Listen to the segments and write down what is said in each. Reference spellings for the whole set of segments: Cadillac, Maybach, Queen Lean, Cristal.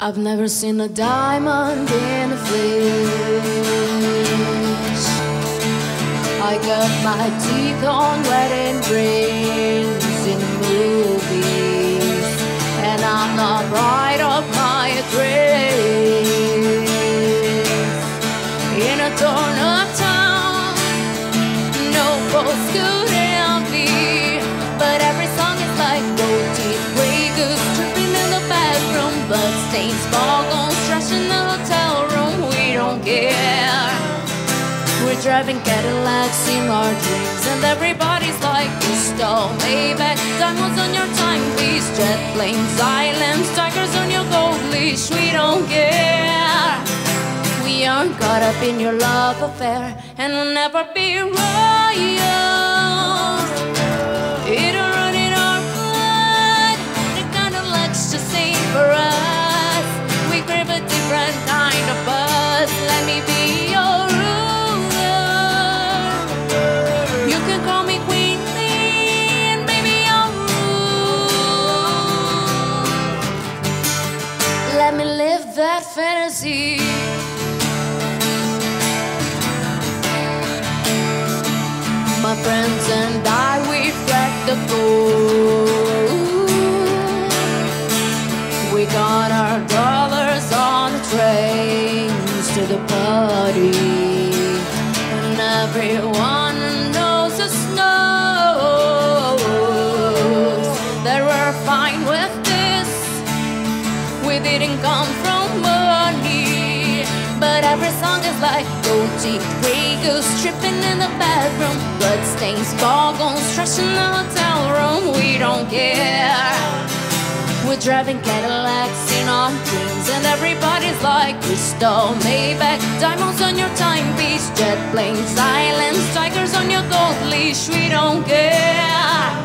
I've never seen a diamond in a flesh. I got my teeth on wedding rings in movies, and I'm the bride of my dreams. In a torn-up town, no folks could envy, but every song is like gold teeth, grey goose tripping in the bathroom, bloodstains. Ball goes trash in the hotel room, we don't care. We're driving Cadillacs in our dreams, and everybody's like Cristal, Maybach, diamonds on your timepiece, jet planes, islands, tigers on your gold leash, we don't care. We aren't caught up in your love affair, and we'll never be royal. It'll run in our blood, the kind of luck's just ain't for us. Different kind of buzz. Let me be your ruler. You can call me Queen Lean, baby, I'll rule. Let me live that fantasy. My friends and I, we crack the code. We got our dollars on trains to the party, and everyone knows us knows that we're fine with this. We didn't come from money, but every song is like gold teeth, grey goose tripping in the bathroom, bloodstains, ball goons, trash in the hotel room. We don't care. We're driving Cadillacs in our dreams, and everybody's like Cristal, Maybach, diamonds on your timepiece, jet planes, islands, tigers on your gold leash. We don't care.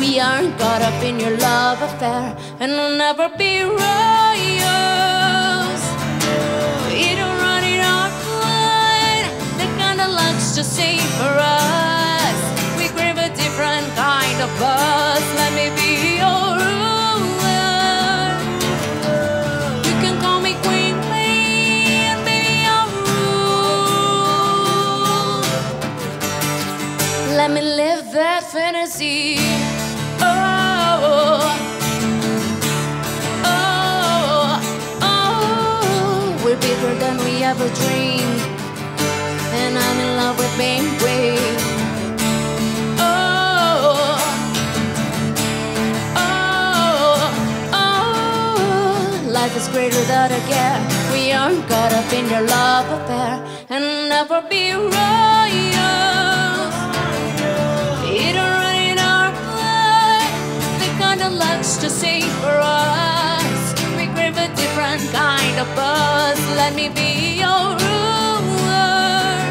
We aren't caught up in your love affair, and we'll never be royals. It'll run in our blood. The kind of luck's just ain't for us. We crave a different kind of buzz. Let me be your ruler. Let me live that fantasy. Oh, oh, oh, we're bigger than we ever dreamed, and I'm in love with being brave. Oh, oh, oh, life is greater than a care. We aren't caught up in your love affair, and never be royal. To sing for us, we crave a different kind of buzz. Let me be your ruler.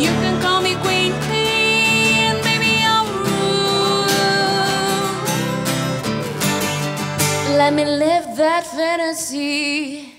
You can call me Queen Lean, baby, I'll rule. Let me live that fantasy.